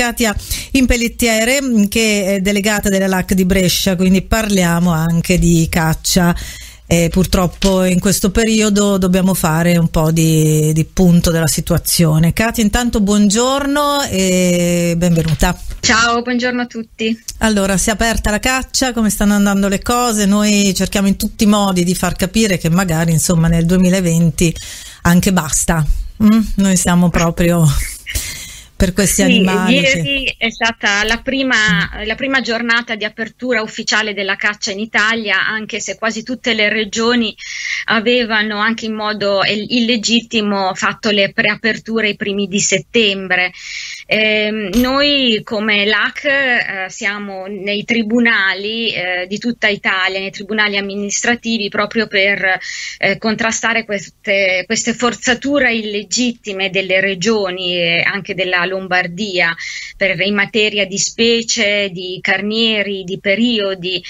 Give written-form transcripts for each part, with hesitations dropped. Katia Impellittiere, che è delegata della LAC di Brescia, quindi parliamo anche di caccia. Purtroppo in questo periodo dobbiamo fare un po' di punto della situazione. Katia, intanto buongiorno e benvenuta. Ciao, buongiorno a tutti. Allora, si è aperta la caccia, come stanno andando le cose? Noi cerchiamo in tutti i modi di far capire che magari, insomma, nel 2020 anche basta. Noi siamo proprio per questi animali. Ieri è stata la prima giornata di apertura ufficiale della caccia in Italia, anche se quasi tutte le regioni avevano, anche in modo illegittimo, fatto le preaperture i primi di settembre. Noi come LAC siamo nei tribunali di tutta Italia, nei tribunali amministrativi, proprio per contrastare queste forzature illegittime delle regioni e anche della Lombardia in materia di specie, di carnieri, di periodi,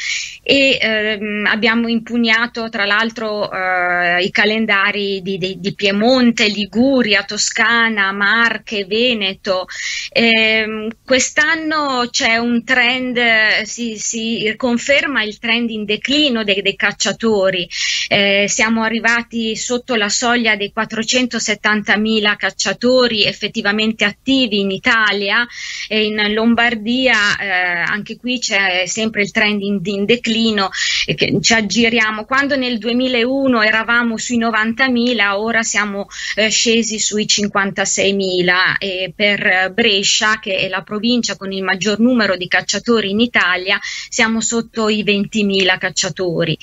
e abbiamo impugnato tra l'altro i calendari di Piemonte, Liguria, Toscana, Marche, Veneto. Quest'anno c'è un trend, si conferma il trend in declino dei cacciatori. Siamo arrivati sotto la soglia dei 470.000 cacciatori effettivamente attivi in Italia, e in Lombardia anche qui c'è sempre il trend in declino, che ci aggiriamo. Quando nel 2001 eravamo sui 90.000, ora siamo scesi sui 56.000, e per Brescia, che è la provincia con il maggior numero di cacciatori in Italia, siamo sotto i 20.000 cacciatori.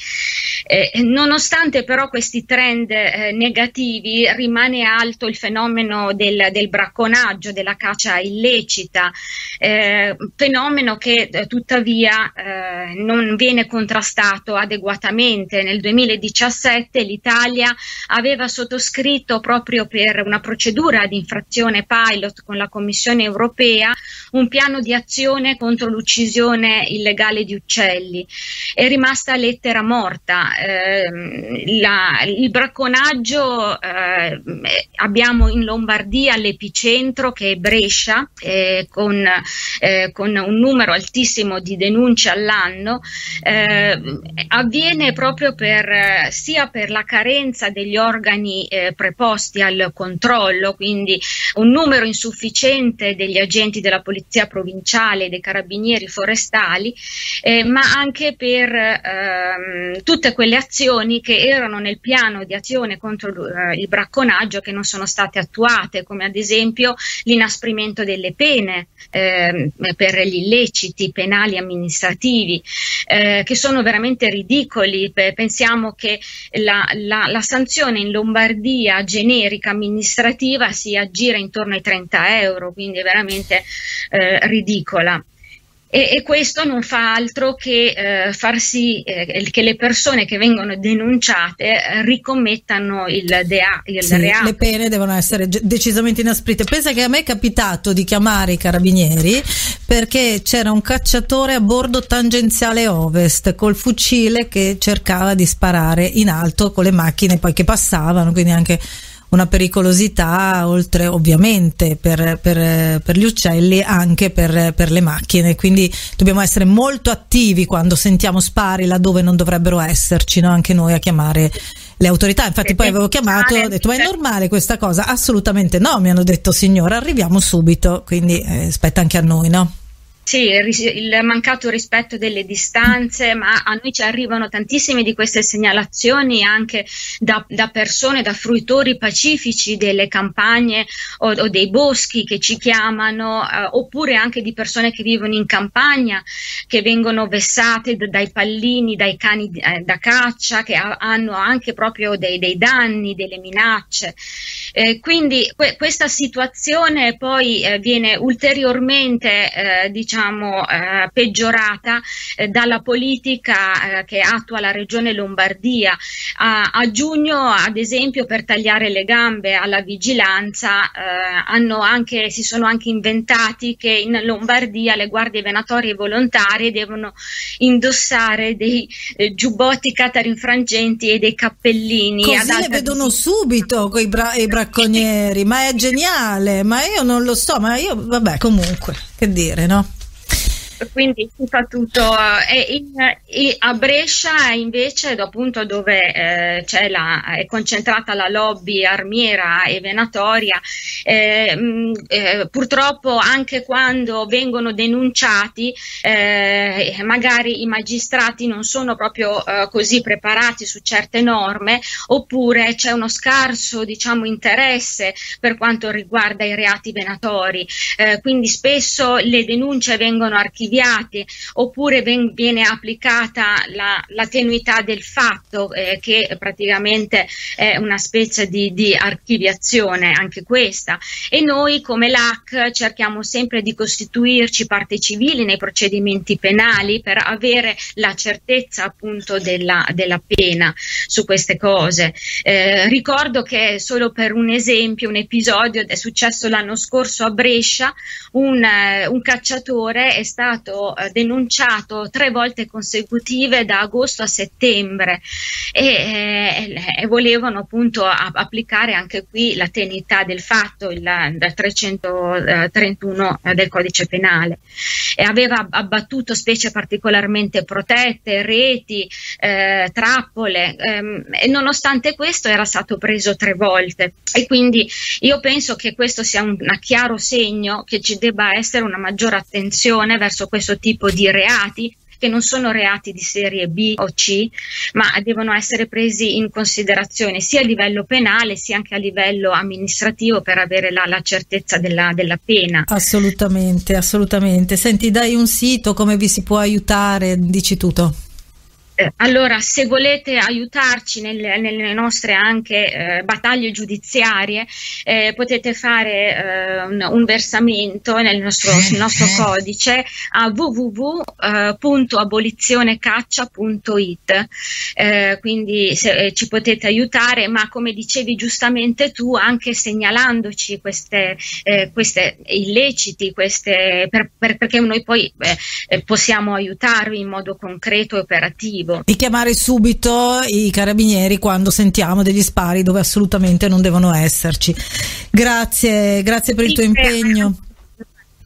Nonostante però questi trend negativi, rimane alto il fenomeno del bracconaggio, della caccia illecita, fenomeno che tuttavia non viene contrastato adeguatamente. Nel 2017 l'Italia aveva sottoscritto, proprio per una procedura di infrazione pilot con la Commissione europea, un piano di azione contro l'uccisione illegale di uccelli. È rimasta lettera morta. Il bracconaggio, abbiamo in Lombardia l'epicentro, che è Brescia, con un numero altissimo di denunce all'anno. Avviene proprio sia per la carenza degli organi preposti al controllo, quindi un numero insufficiente degli agenti della Polizia Provinciale e dei Carabinieri forestali, ma anche per tutte quelle azioni che erano nel piano di azione contro il bracconaggio che non sono state attuate, come ad esempio l'inasprimento delle pene per gli illeciti penali amministrativi, che sono veramente ridicoli. Pensiamo che la sanzione in Lombardia generica amministrativa si aggira intorno ai 30 euro, quindi è veramente ridicola. E questo non fa altro che far sì che le persone che vengono denunciate ricommettano il reato. Le pene devono essere decisamente inasprite. Pensa che a me è capitato di chiamare i carabinieri perché c'era un cacciatore a bordo tangenziale Ovest col fucile che cercava di sparare in alto con le macchine poi che passavano, quindi anche una pericolosità, oltre ovviamente per gli uccelli, anche per le macchine. Quindi dobbiamo essere molto attivi quando sentiamo spari laddove non dovrebbero esserci, no? Anche noi a chiamare le autorità. Infatti poi avevo chiamato e ho detto: ma è normale questa cosa? Assolutamente no, mi hanno detto: signora, arriviamo subito. Quindi aspetta anche a noi, no? Sì, il mancato rispetto delle distanze, ma a noi ci arrivano tantissime di queste segnalazioni anche da persone, da fruitori pacifici delle campagne o dei boschi, che ci chiamano, oppure anche di persone che vivono in campagna, che vengono vessate dai pallini, dai cani da caccia, che hanno anche proprio dei danni, delle minacce. Quindi questa situazione poi viene ulteriormente, diciamo, diciamo peggiorata dalla politica che attua la regione Lombardia. A giugno, ad esempio, per tagliare le gambe alla vigilanza si sono anche inventati che in Lombardia le guardie venatorie volontarie devono indossare dei giubbotti catarinfrangenti e dei cappellini. Così le vedono subito i bracconieri, ma è geniale, ma io non lo sto, ma io vabbè, comunque, che dire, no? Quindi si fa tutto. A Brescia invece, appunto, dove è concentrata la lobby armiera e venatoria, purtroppo anche quando vengono denunciati magari i magistrati non sono proprio così preparati su certe norme, oppure c'è uno scarso, diciamo, interesse per quanto riguarda i reati venatori, quindi spesso le denunce vengono archiviate, oppure viene applicata l'attenuità del fatto, che praticamente è una specie di archiviazione anche questa, e noi come LAC cerchiamo sempre di costituirci parte civile nei procedimenti penali per avere la certezza, appunto, della pena su queste cose. Ricordo che, solo per un esempio, un episodio è successo l'anno scorso a Brescia. Un cacciatore è stato denunciato 3 volte consecutive da agosto a settembre e volevano, appunto, applicare anche qui la tenuità del fatto, il 331 del codice penale, e aveva abbattuto specie particolarmente protette, reti, trappole, e nonostante questo era stato preso 3 volte, e quindi io penso che questo sia un chiaro segno che ci debba essere una maggiore attenzione verso questo tipo di reati, che non sono reati di serie B o C, ma devono essere presi in considerazione sia a livello penale sia anche a livello amministrativo, per avere la certezza della pena. Assolutamente, assolutamente. Senti, dai un sito, come vi si può aiutare, dici tutto. Allora, se volete aiutarci nelle nostre anche battaglie giudiziarie, potete fare un versamento nel nostro codice a www.abolizionecaccia.it, quindi ci potete aiutare, ma come dicevi giustamente tu, anche segnalandoci queste illeciti, perché noi poi possiamo aiutarvi in modo concreto e operativo. Di chiamare subito i carabinieri quando sentiamo degli spari dove assolutamente non devono esserci. Grazie per il tuo impegno.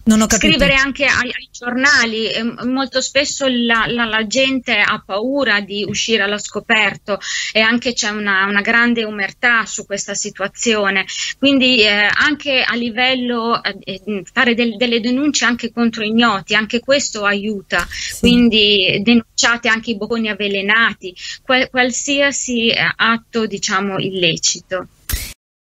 Non ho capito. Scrivere anche ai giornali, molto spesso la gente ha paura di uscire allo scoperto, e anche c'è una grande omertà su questa situazione, quindi anche a livello fare delle denunce anche contro ignoti, anche questo aiuta, sì. Quindi denunciate anche i bocconi avvelenati, qualsiasi atto, diciamo, illecito.